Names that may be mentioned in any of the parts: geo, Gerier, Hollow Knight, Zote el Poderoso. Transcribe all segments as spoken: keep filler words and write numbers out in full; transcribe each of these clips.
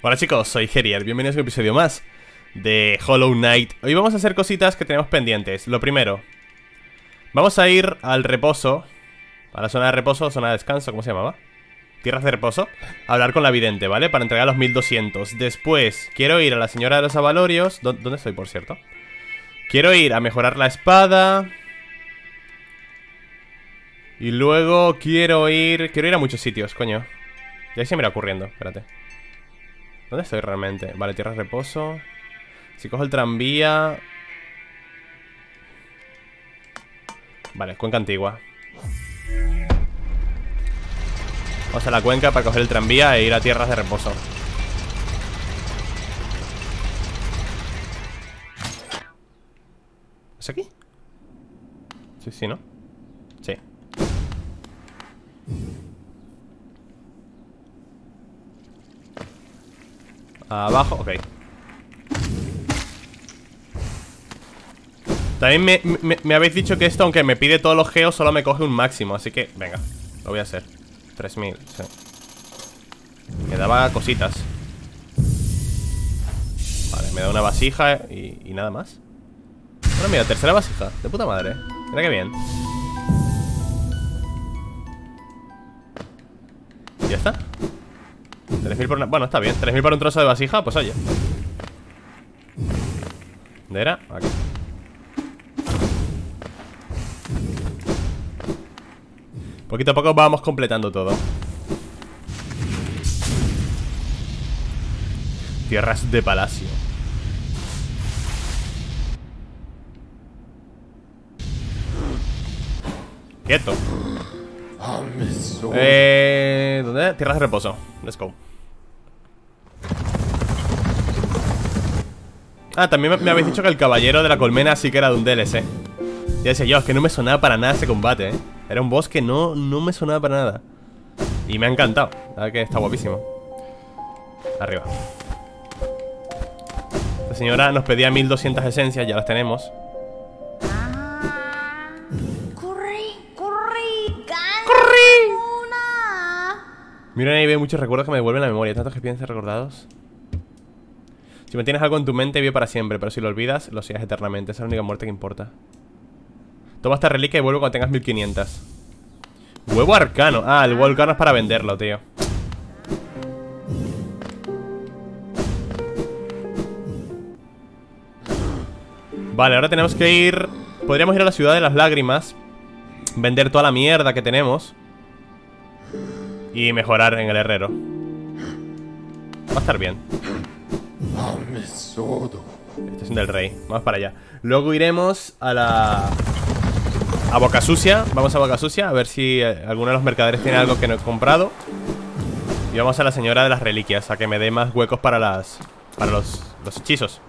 Hola chicos, soy Gerier, bienvenidos a un episodio más de Hollow Knight. Hoy vamos a hacer cositas que tenemos pendientes. Lo primero, vamos a ir al reposo, a la zona de reposo, zona de descanso, ¿cómo se llamaba? Tierras de reposo, a hablar con la vidente, ¿vale? Para entregar los mil doscientos. Después, quiero ir a la señora de los avalorios. ¿Dónde estoy, por cierto? Quiero ir a mejorar la espada. Y luego quiero ir... Quiero ir a muchos sitios, coño. Ya se me irá ocurriendo, espérate. ¿Dónde estoy realmente? Vale, tierra de reposo. Si cojo el tranvía... Vale, cuenca antigua. Vamos a la cuenca para coger el tranvía e ir a tierras de reposo. ¿Es aquí? Sí, sí, ¿no? Sí. Abajo, ok. También me, me, me habéis dicho que esto, aunque me pide todos los geos, solo me coge un máximo. Así que, venga, lo voy a hacer. tres mil, sí. Me daba cositas. Vale, me da una vasija y, y nada más. Bueno, mira, tercera vasija. De puta madre. Mira que bien. ¿Ya está? tres mil por una... Bueno, está bien. tres mil por un trozo de vasija, pues oye. ¿Dónde era? Aquí. Poquito a poco vamos completando todo. Tierras de palacio. Quieto. Eh... ¿Dónde? Tierras de reposo. Let's go. Ah, también me habéis dicho que el caballero de la colmena sí que era de un D L C. Ya decía yo, es que no me sonaba para nada ese combate, ¿eh? Era un boss que no, no me sonaba para nada. Y me ha encantado. La verdad que está guapísimo. Arriba. Esta señora nos pedía mil doscientas esencias, ya las tenemos. Miren, ahí veo muchos recuerdos que me devuelven la memoria. Tantos que piensen recordados. Si mantienes algo en tu mente, vive para siempre. Pero si lo olvidas, lo sigas eternamente. Esa es la única muerte que importa. Toma esta reliquia y vuelvo cuando tengas mil quinientos. Huevo arcano. Ah, el huevo arcano es para venderlo, tío. Vale, ahora tenemos que ir... Podríamos ir a la ciudad de las lágrimas. Vender toda la mierda que tenemos. Y mejorar en el herrero. Va a estar bien. Estación del rey. Vamos para allá. Luego iremos a la... A Boca Sucia. Vamos a Boca Sucia. A ver si alguno de los mercaderes tiene algo que no he comprado. Y vamos a la señora de las reliquias. A que me dé más huecos para las... Para los, los hechizos.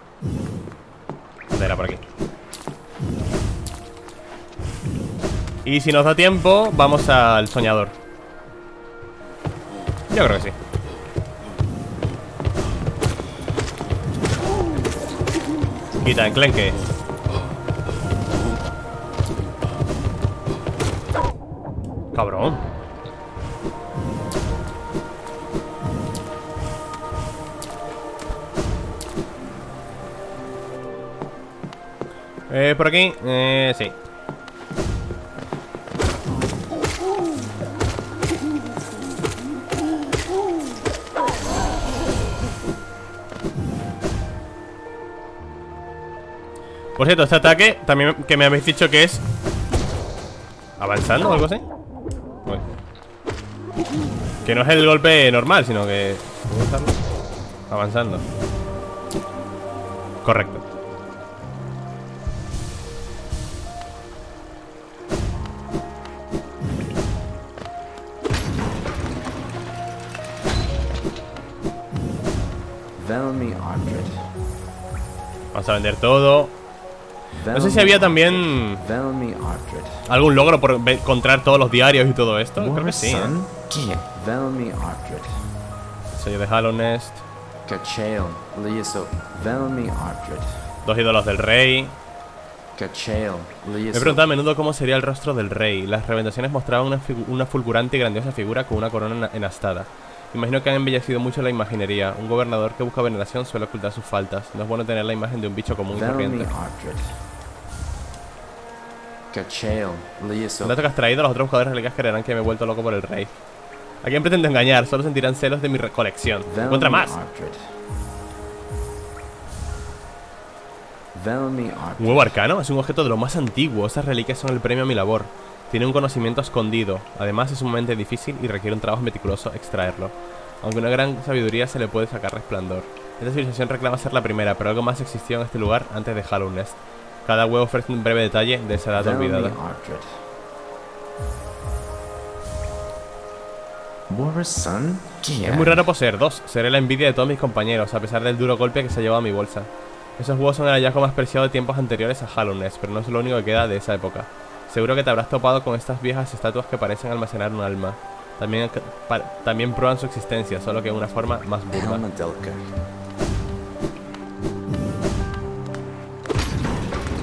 ¿Dónde era? Por aquí. Y si nos da tiempo, vamos al soñador. Yo creo que sí. Quita, enclenque. Cabrón. Eh, por aquí. Eh, sí. Por cierto, este ataque también que me habéis dicho que es avanzando o algo así. Bueno. Que no es el golpe normal, sino que... Avanzando. Correcto. Vamos a vender todo. No sé si había también algún logro por encontrar todos los diarios y todo esto. Creo que sí, ¿eh? Soy de Hollow Knight. Dos ídolos del rey. Me he preguntado a menudo cómo sería el rostro del rey. Las revelaciones mostraban una, una fulgurante y grandiosa figura con una corona enastada. Imagino que han embellecido mucho la imaginería. Un gobernador que busca veneración suele ocultar sus faltas. No es bueno tener la imagen de un bicho común y corriente. El dato que has traído, los otros buscadores reliquias creerán que me he vuelto loco por el rey. ¿A quién pretendo engañar? Solo sentirán celos de mi recolección. ¡Encuentra más! ¿Un huevo arcano? Es un objeto de lo más antiguo. Esas reliquias son el premio a mi labor. Tiene un conocimiento escondido. Además es sumamente difícil y requiere un trabajo meticuloso extraerlo. Aunque una gran sabiduría se le puede sacar resplandor. Esta civilización reclama ser la primera, pero algo más existió en este lugar antes de Hollow Nest. Cada huevo ofrece un breve detalle de esa edad olvidada. Es muy raro poseer dos. Seré la envidia de todos mis compañeros, a pesar del duro golpe que se ha llevado a mi bolsa. Esos huevos son el hallazgo más preciado de tiempos anteriores a Hollow Nest, pero no es lo único que queda de esa época. Seguro que te habrás topado con estas viejas estatuas que parecen almacenar un alma. También, también prueban su existencia, solo que de una forma más burda.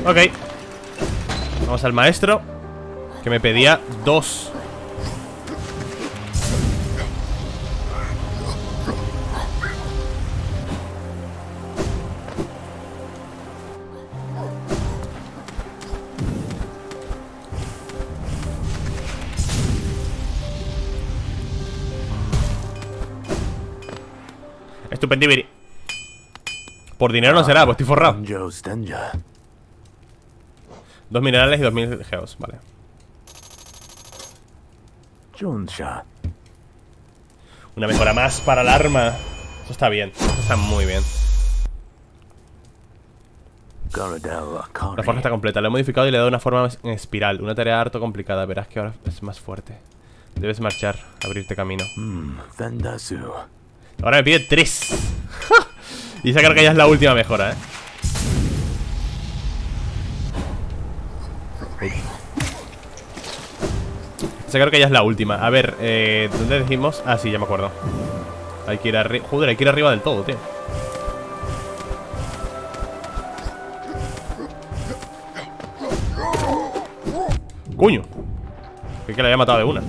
Ok. Vamos al maestro, que me pedía dos. Estupendibiri. Por dinero no será, pues estoy forrado. Dos minerales y dos mil geos, vale. Una mejora más para el arma. Eso está bien, eso está muy bien. La forja está completa, la he modificado y le he dado una forma en espiral. Una tarea harto complicada, verás que ahora es más fuerte. Debes marchar, abrirte camino. Ahora me pide tres. Y esa creo que ya es la última mejora, eh. Esa creo que ya es la última. A ver, eh, ¿dónde dijimos? Ah, sí, ya me acuerdo. Hay que ir arriba. Joder, hay que ir arriba del todo, tío. ¡Coño! Es que la había matado de una.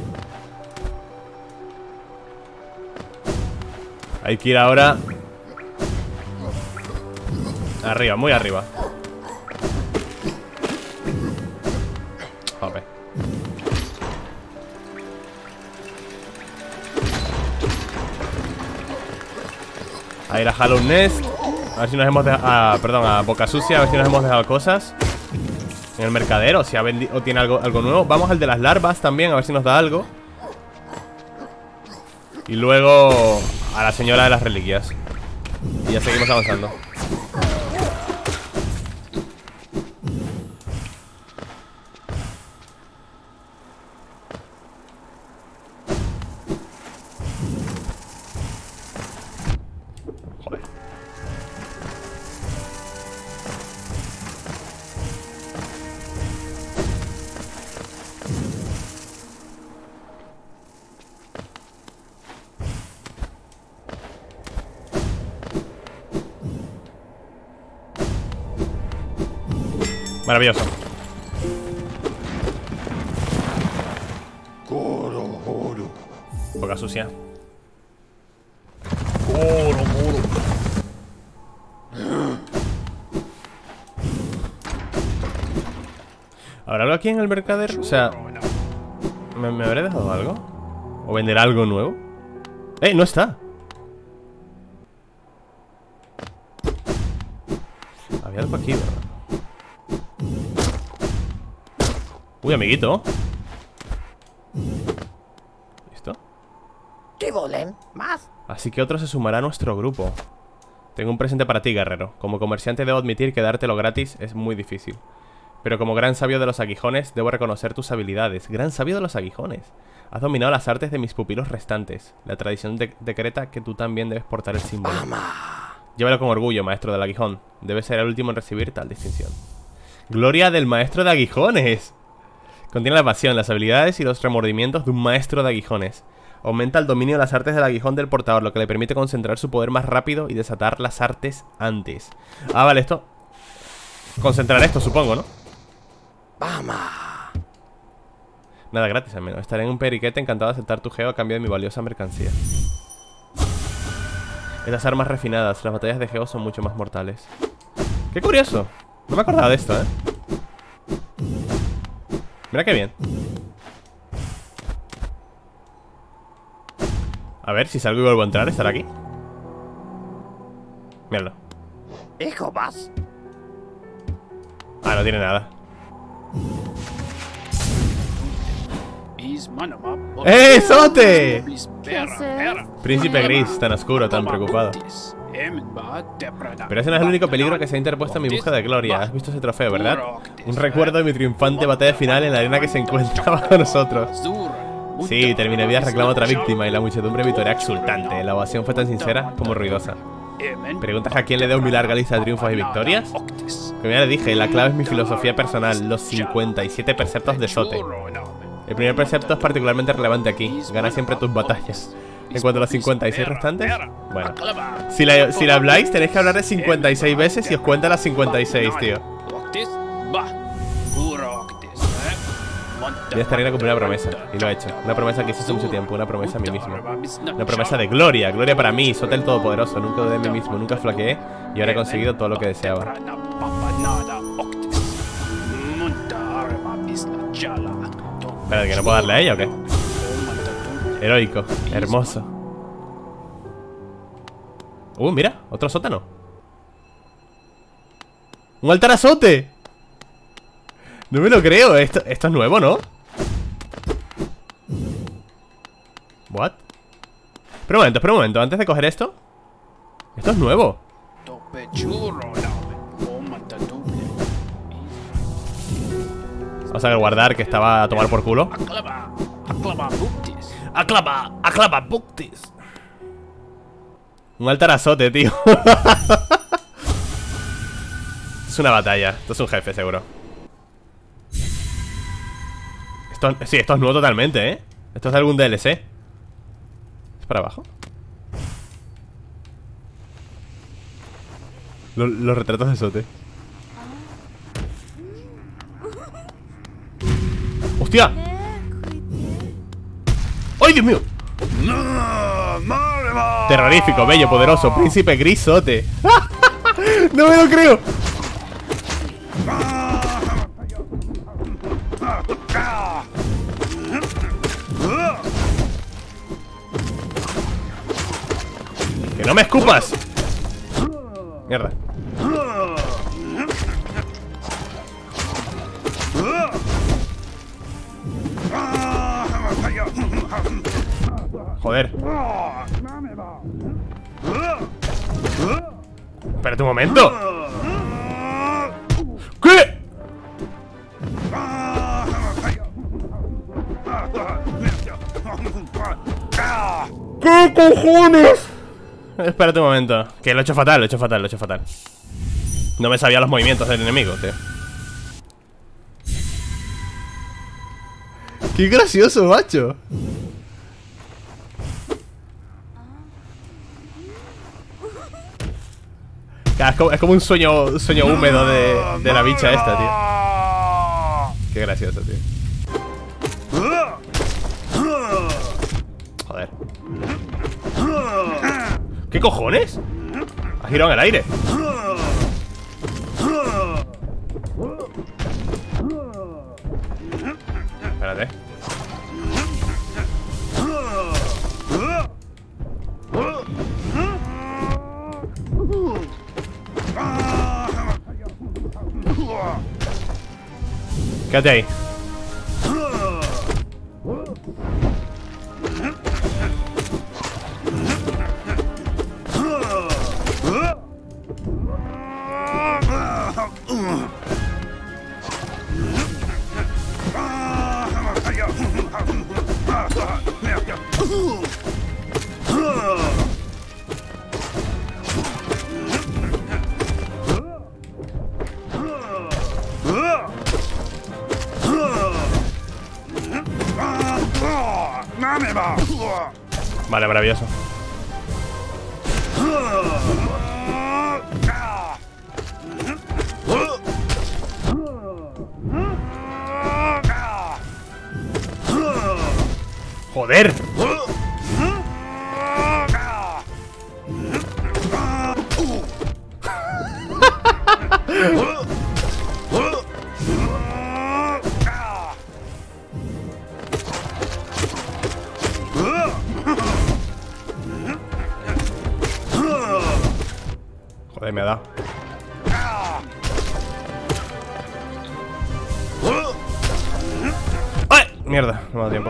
Hay que ir ahora arriba, muy arriba. Joder. A ir a Hollow Nest. A ver si nos hemos dejado... Ah, perdón, a Boca Sucia. A ver si nos hemos dejado cosas en el mercadero, si ha vendido o tiene algo, algo nuevo. Vamos al de las larvas también, a ver si nos da algo. Y luego... a la señora de las reliquias. Y ya seguimos avanzando. Joder. Maravilloso. Boca sucia. ¿Habrá algo aquí en el mercader? O sea, ¿me, ¿me habré dejado algo? ¿O vender algo nuevo? ¡Eh! ¡No está! Había algo aquí, ¿verdad? Uy, amiguito. ¿Listo? ¿Qué volen? ¿Más? Así que otro se sumará a nuestro grupo. Tengo un presente para ti, guerrero. Como comerciante debo admitir que dártelo gratis es muy difícil. Pero como gran sabio de los aguijones, debo reconocer tus habilidades. Gran sabio de los aguijones. Has dominado las artes de mis pupilos restantes. La tradición de decreta que tú también debes portar el símbolo. ¡Ama! Llévalo con orgullo, maestro del aguijón. Debes ser el último en recibir tal distinción. ¡Gloria del maestro de aguijones! Contiene la pasión, las habilidades y los remordimientos de un maestro de aguijones. Aumenta el dominio de las artes del aguijón del portador, lo que le permite concentrar su poder más rápido y desatar las artes antes. Ah, vale, esto... concentrar esto, supongo, ¿no? ¡Vamos! Nada gratis, al menos. Estaré en un periquete encantado de aceptar tu geo a cambio de mi valiosa mercancía. en las armas refinadas. Las batallas de Geo son mucho más mortales. ¡Qué curioso! No me acordaba de esto, ¿eh? Mira qué bien. A ver, si salgo y vuelvo a entrar, ¿estará aquí? Míralo. ¡Hijo más! Ah, no tiene nada. ¡Eh, Zote! Príncipe Gris, tan oscuro, tan preocupado. Pero ese no es el único peligro que se ha interpuesto en mi busca de gloria. Has visto ese trofeo, ¿verdad? Un recuerdo de mi triunfante batalla final en la arena que se encuentra bajo nosotros. Sí, terminé vida reclama otra víctima y la muchedumbre vitorea exultante. La ovación fue tan sincera como ruidosa. ¿Preguntas a quién le debo mi larga lista de triunfos y victorias? Como ya le dije, la clave es mi filosofía personal, los cincuenta y siete preceptos de Zote. El primer precepto es particularmente relevante aquí. Gana siempre tus batallas. En cuanto a los cincuenta y seis restantes, bueno, si la, si la habláis, tenéis que hablar de cincuenta y seis veces y os cuenta las cincuenta y seis, tío. Ya estaría a cumplir una promesa, y lo he hecho. Una promesa que hice hace mucho tiempo, una promesa a mí mismo. Una promesa de gloria, gloria para mí, Zote el Todopoderoso. Nunca dudé de mí mismo, nunca flaqueé y ahora he conseguido todo lo que deseaba. Espera, ¿que no puedo darle a ella o qué? Heroico, hermoso. Uh, mira, otro sótano. ¡Un altar a Zote! No me lo creo, esto, esto es nuevo, ¿no? What? Espera un momento, espera un momento, antes de coger esto. Esto es nuevo. Vamos a guardar que estaba a tomar por culo. Aclama, aclama Buktis. Un altar a Zote, tío. Es una batalla. Esto es un jefe, seguro. Esto, sí, esto es nuevo totalmente, ¿eh? Esto es de algún D L C. ¿Es para abajo? Los, los retratos de Zote. ¡Hostia! ¡Ay, Dios mío! Terrorífico, bello, poderoso, príncipe Gris Zote. ¡No me lo creo! ¡Que no me escupas! Mierda. Joder. Espérate un momento. ¿Qué? ¿Qué cojones? Espérate un momento. Que lo he hecho fatal, lo he hecho fatal, lo he hecho fatal. No me sabía los movimientos del enemigo, tío. ¡Qué gracioso, macho! Es como, es como un sueño, sueño húmedo de, de la bicha esta, tío. Qué gracioso, tío. Joder. ¿Qué cojones? Ha girado en el aire. Espérate. Quédate ahí. Vale, maravilloso. ¡Joder! Joder, me ha dado. ¡Ay! Mierda, no me da tiempo.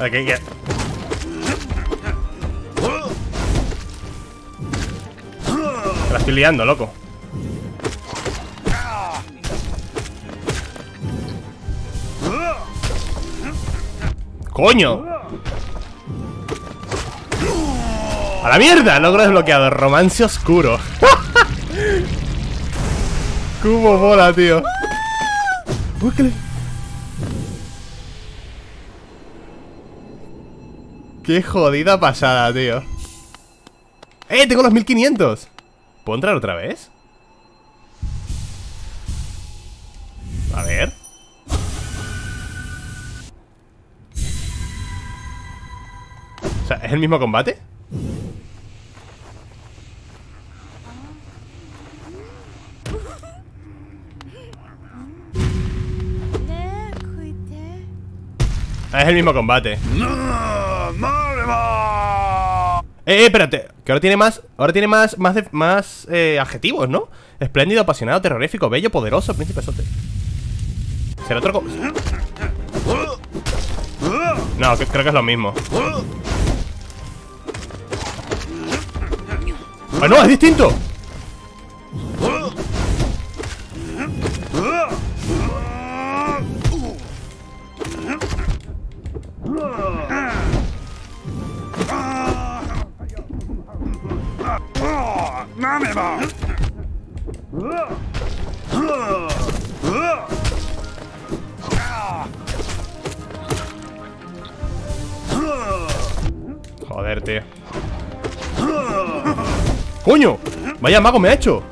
Okay, yeah. La estoy liando, loco. ¡Coño! ¡A la mierda! Logro desbloqueado. Romance oscuro. Cubo bola, tío. Búscale. ¡Qué jodida pasada, tío! ¡Eh! ¡Tengo los mil quinientos! ¿Puedo entrar otra vez? A ver... O sea, ¿es el mismo combate? Ah, es el mismo combate. Eh, eh, espérate, que ahora tiene más, ahora tiene más, más, de, más eh, adjetivos, ¿no? Espléndido, apasionado, terrorífico, bello, poderoso, príncipe Zote. ¿Será otro co? No, que, creo que es lo mismo. ¡Ah, no! ¡Es distinto! Joder, tío. ¡Coño! ¡Vaya mago me ha hecho!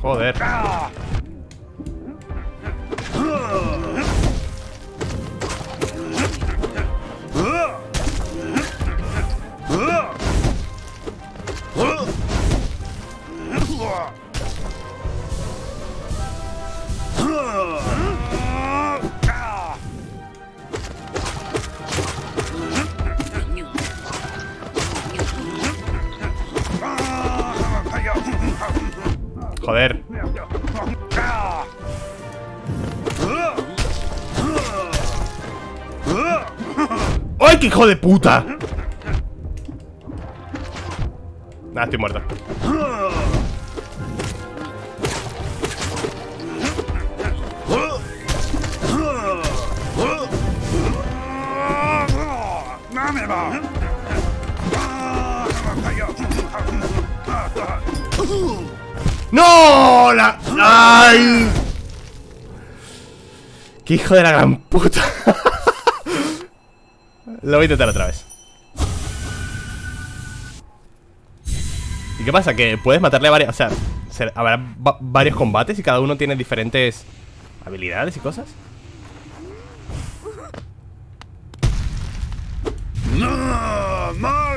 Joder. Joder. ¡Ay, qué hijo de puta! Nah, estoy muerta. ¡No! La... ¡Ay! ¡Qué hijo de la gran puta! Lo voy a intentar otra vez. ¿Y qué pasa? Que puedes matarle a varios... O sea, habrá varios combates y cada uno tiene diferentes habilidades y cosas.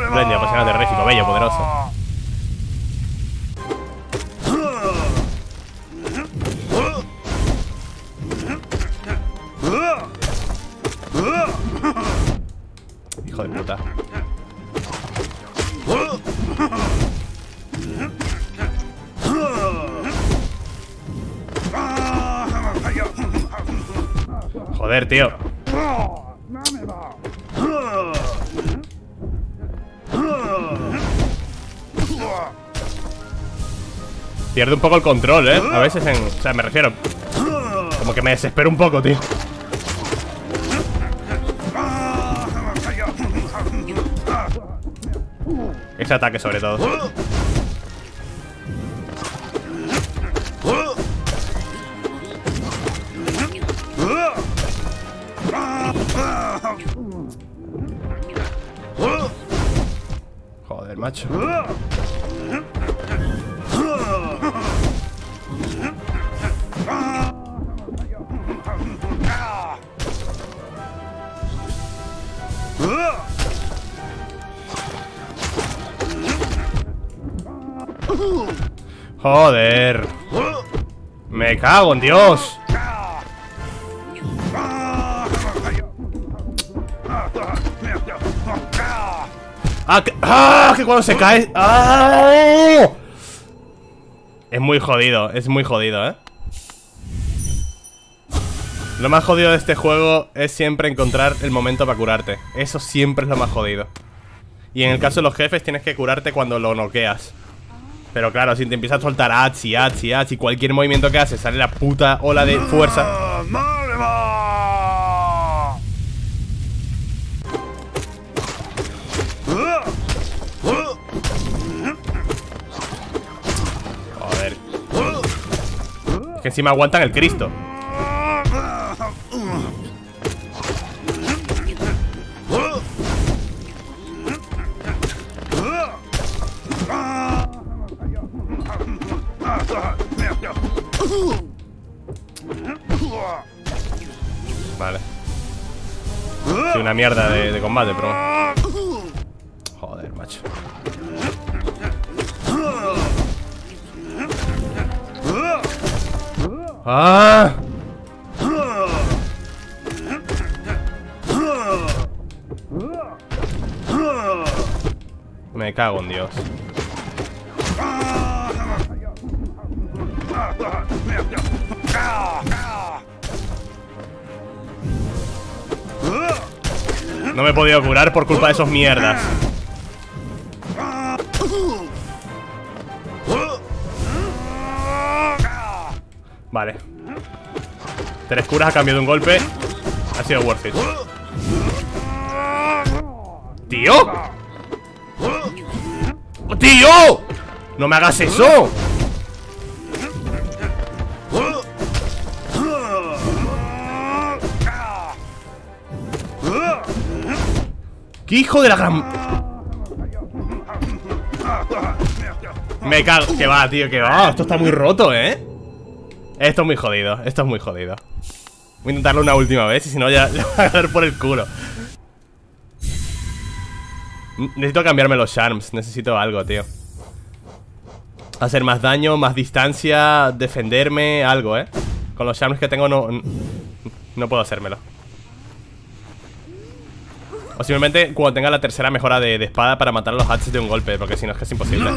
Espléndido, apasionado, terrorífico, bello, poderoso. Hijo de puta. Joder, tío. Pierdo un poco el control, eh. A veces en... O sea, me refiero... Como que me desespero un poco, tío. Ese ataque sobre todo. Joder, macho. Joder. Me cago en Dios. Ah que, ¡Ah! que cuando se cae... ¡Ah! Es muy jodido, es muy jodido, ¿eh? Lo más jodido de este juego es siempre encontrar el momento para curarte. Eso siempre es lo más jodido. Y en el caso de los jefes tienes que curarte cuando lo noqueas. Pero claro, si te empiezas a soltar ats y ats y ats y cualquier movimiento que haces sale la puta ola de fuerza. Joder. Es que encima aguantan el Cristo. Vale. Soy una mierda de, de combate, pero... Joder, macho. ¡Ah! Me cago en Dios. No me he podido curar por culpa de esos mierdas. Vale. Tres curas a cambio de un golpe. Ha sido worth it. ¡Tío! ¡Tío! ¡No me hagas eso! ¡Qué hijo de la gran... Me cago... Que va, tío, que va. Esto está muy roto, ¿eh? Esto es muy jodido, esto es muy jodido. Voy a intentarlo una última vez y si no ya le voy a dar por el culo. Necesito cambiarme los charms, necesito algo, tío. Hacer más daño, más distancia, defenderme, algo, ¿eh? Con los charms que tengo no... No puedo hacérmelo. O simplemente cuando tenga la tercera mejora de, de espada para matar a los hachis de un golpe, porque si no es que es imposible.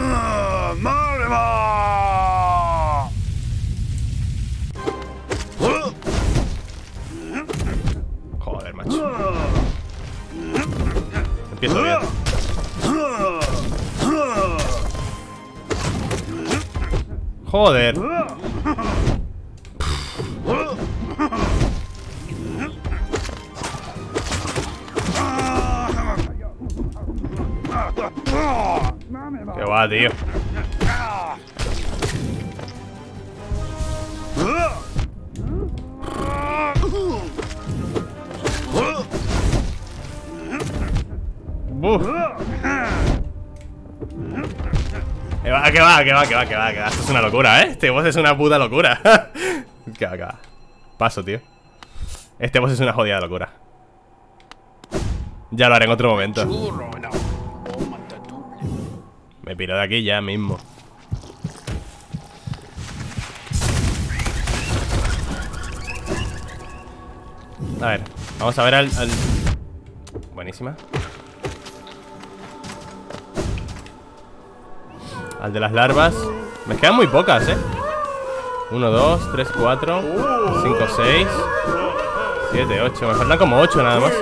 Joder, macho. Empiezo bien. Joder. Que va, tío. Uf. Que va, que va, que va, que va, que va, que va. Esto es una locura, ¿eh? Este boss es una puta locura. Que va, que va. Paso, tío. Este boss es una jodida locura. Ya lo haré en otro momento. Me piro de aquí ya mismo. A ver, vamos a ver al... al... Buenísima. Al de las larvas. Me quedan muy pocas, eh. uno, dos, tres, cuatro, cinco, seis, siete, ocho. Me faltan como ocho nada más.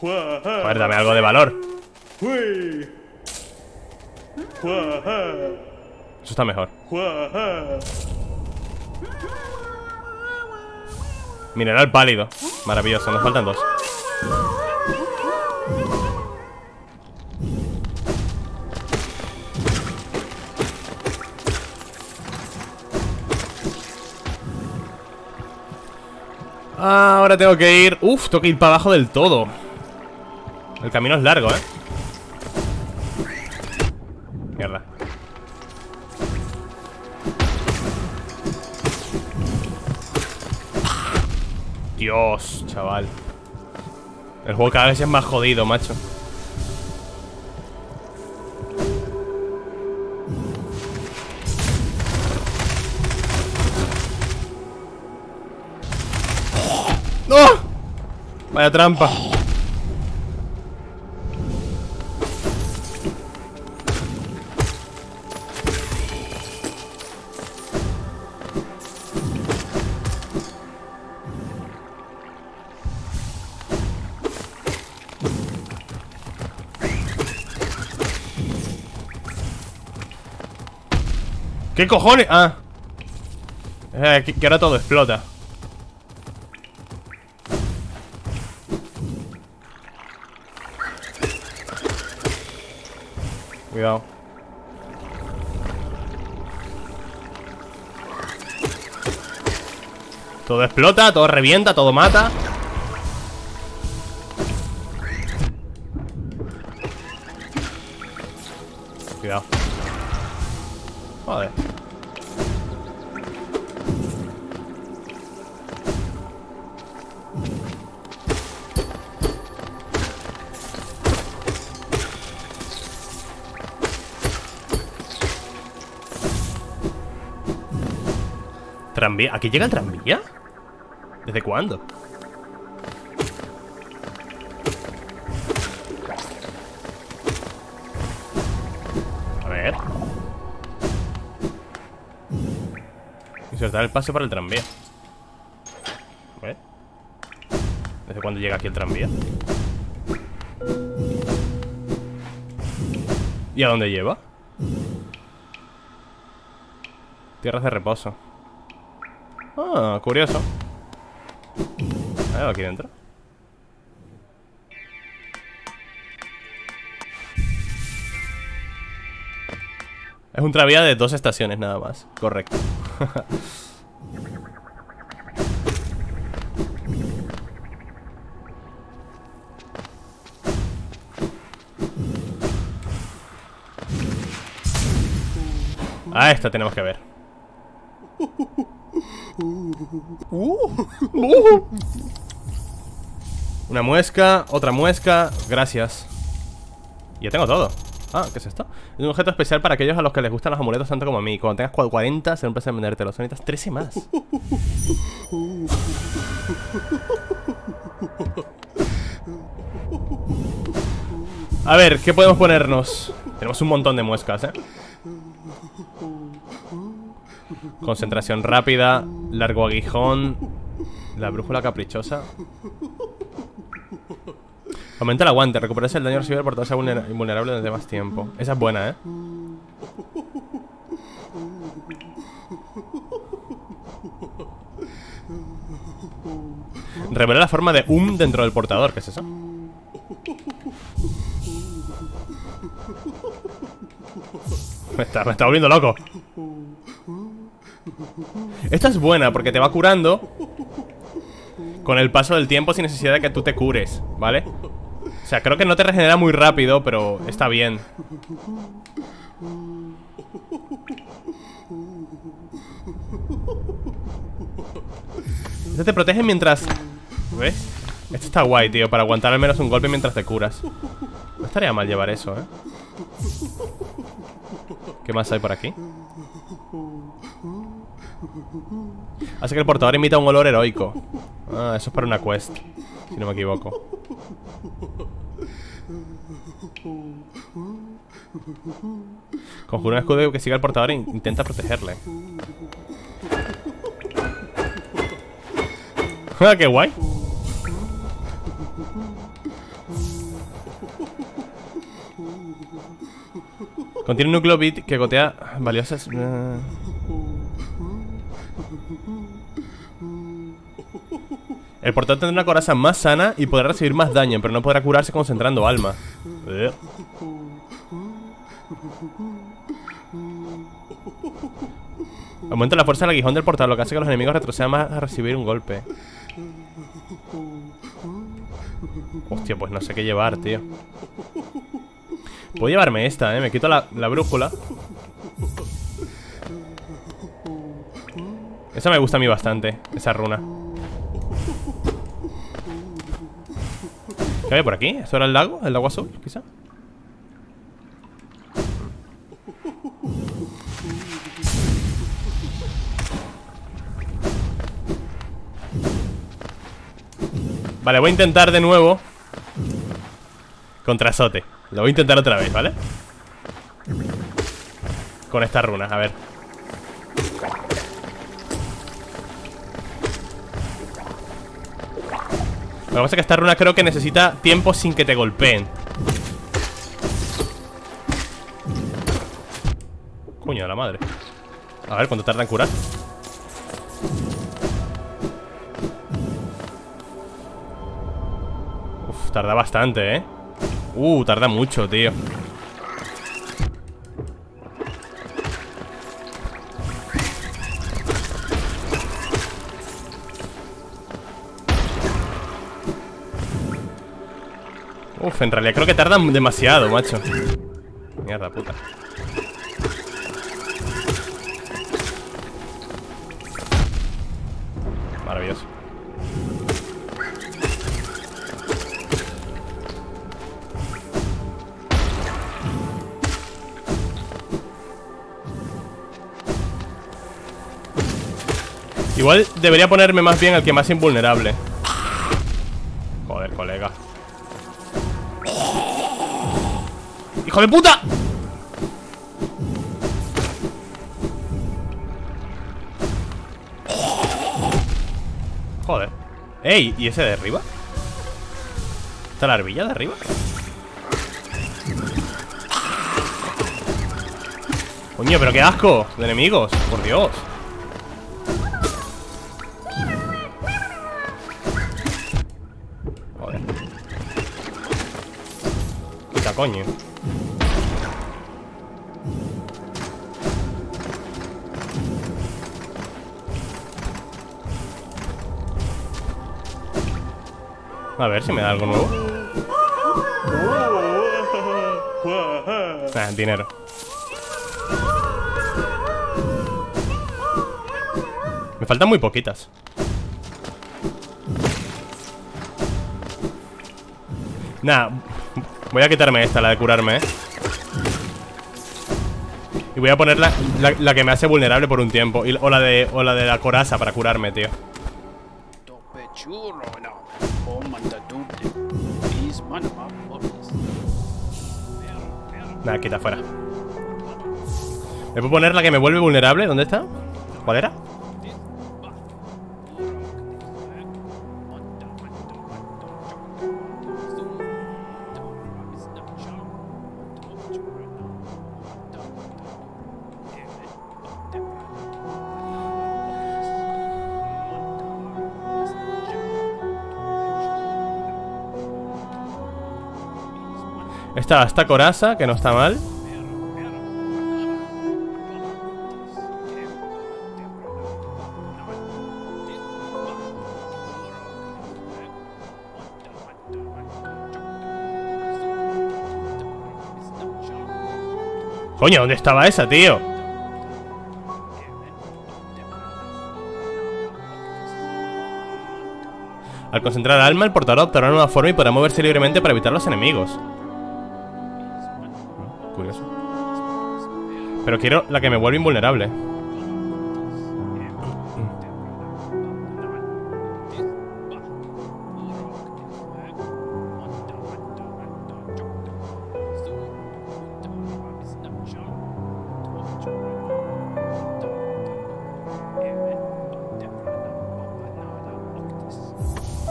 Joder, dame algo de valor. Eso está mejor. Mineral pálido. Maravilloso, nos faltan dos. Ah, ahora tengo que ir... Uf, tengo que ir para abajo del todo. El camino es largo, ¿eh? Mierda. Dios, chaval. El juego cada vez es más jodido, macho. ¡No! Vaya trampa. ¿Qué cojones? Ah, eh, que, que ahora todo explota. Cuidado. Todo explota, todo revienta, todo mata. Cuidado. Joder. ¿Tranvía? ¿Aquí llega el tranvía? ¿Desde cuándo? A ver. Insertar el pase para el tranvía. A ver. ¿Desde cuándo llega aquí el tranvía? ¿Y a dónde lleva? Tierras de reposo. Ah, curioso. Ah, aquí dentro. Es un tranvía de dos estaciones nada más. Correcto. A esta tenemos que ver. Una muesca, otra muesca. Gracias. Ya tengo todo. Ah, ¿qué es esto? Es un objeto especial para aquellos a los que les gustan los amuletos tanto como a mí. Cuando tengas cuarenta se empieza a vendértelos. Son estas trece más. A ver, ¿qué podemos ponernos? Tenemos un montón de muescas, ¿eh? Concentración rápida, largo aguijón, la brújula caprichosa. Aumenta el aguante, recuperarse el daño recibido por tornarse invulnerable durante más tiempo. Esa es buena, ¿eh? Revela la forma de um dentro del portador, ¿qué es eso? Me está, me está volviendo loco. Esta es buena porque te va curando con el paso del tiempo sin necesidad de que tú te cures, ¿vale? O sea, creo que no te regenera muy rápido, pero está bien. Este te protege mientras... ¿Ves? Este está guay, tío, para aguantar al menos un golpe mientras te curas. No estaría mal llevar eso, ¿eh? ¿Qué más hay por aquí? Hace que el portador imita un olor heroico. Ah, eso es para una quest, si no me equivoco. Conjura un escudo que siga al portador e intenta protegerle. ¡Ah, qué guay! Contiene un núcleo bit que gotea valiosas... El portador tendrá una coraza más sana y podrá recibir más daño, pero no podrá curarse concentrando alma. Ugh. Aumenta la fuerza del aguijón del portador, lo que hace que los enemigos retrocedan más a recibir un golpe. Hostia, pues no sé qué llevar, tío. Puedo llevarme esta, eh. Me quito la, la brújula. Esa me gusta a mí bastante, esa runa. ¿Qué había por aquí? ¿Eso era el lago? ¿El lago azul, quizá? Vale, voy a intentar de nuevo contra Zote. Lo voy a intentar otra vez, ¿vale? Con estas runas, a ver. Lo que pasa es que esta runa creo que necesita tiempo sin que te golpeen. Coño de la madre. A ver, ¿cuánto tarda en curar? Tarda bastante, ¿eh? Uh, tarda mucho, tío. Uf, en realidad creo que tarda demasiado, macho. Mierda puta. Maravilloso. Igual debería ponerme más bien al que más invulnerable. Joder, colega. ¡Hijo de puta! Joder. Ey, ¿y ese de arriba? ¿Está la arbilla de arriba? Coño, pero qué asco de enemigos, por Dios. Coño. A ver si me da algo nuevo. Ah, dinero. Me faltan muy poquitas. Nah. Voy a quitarme esta, la de curarme, ¿eh? Y voy a poner la, la, la que me hace vulnerable por un tiempo y, o, la de, o la de la coraza para curarme, tío. Nada, quita fuera. ¿Me puedo poner la que me vuelve vulnerable? ¿Dónde está? ¿Cuál era? Esta, esta coraza, que no está mal. Coño, ¿dónde estaba esa, tío? Al concentrar alma, el portador adoptará una nueva forma y podrá moverse libremente para evitar los enemigos. Curioso. Pero quiero la que me vuelve invulnerable.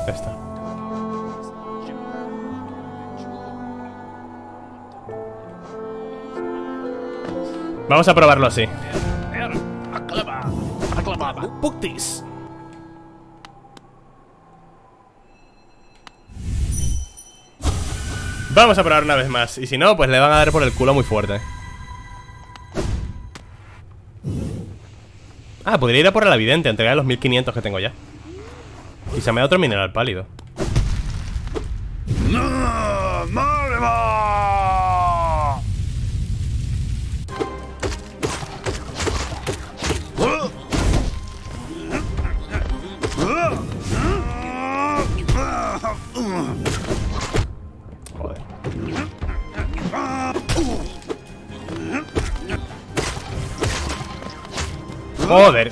Esta. Vamos a probarlo así. Vamos a probar una vez más. Y si no, pues le van a dar por el culo muy fuerte. Ah, podría ir a por la vidente, entregar los mil quinientos que tengo ya. Y se me da otro mineral pálido. No, ¡malva! Joder. Joder.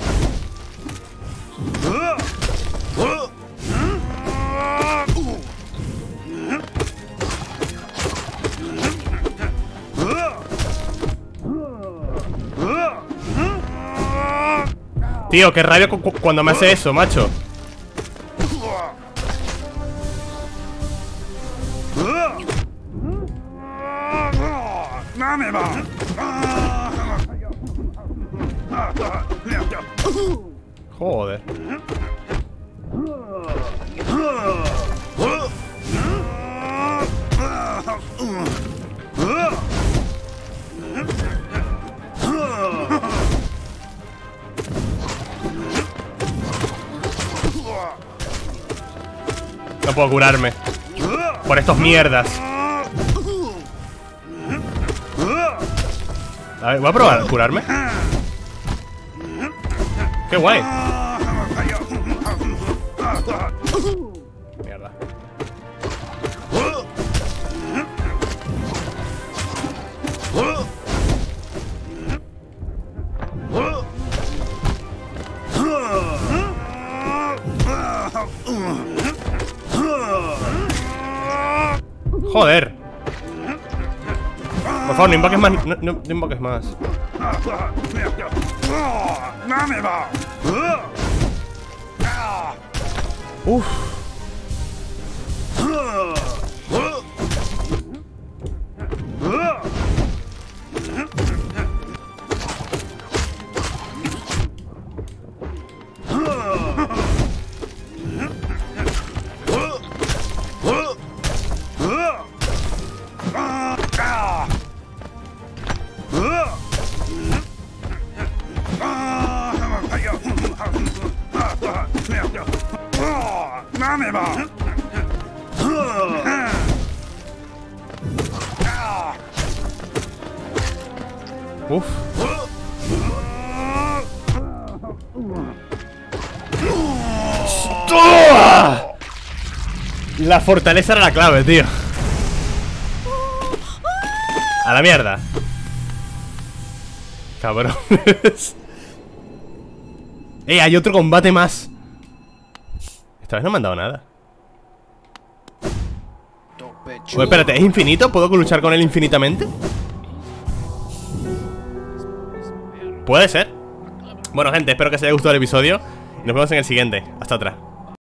Tío, qué rabia cu cuando me hace eso, macho. Joder. No puedo curarme por estos mierdas. A ver, voy a probar a curarme. Qué guay. Mierda. Joder. Por favor, no invoques más. No, no, no invoques más. Uff. Uf. La fortaleza era la clave, tío. A la mierda. Cabrón. Eh, hay otro combate más. Esta vez no me han dado nada. Oye, espérate, ¿es infinito? ¿Puedo luchar con él infinitamente? Puede ser. Bueno, gente, espero que os haya gustado el episodio y nos vemos en el siguiente. Hasta otra.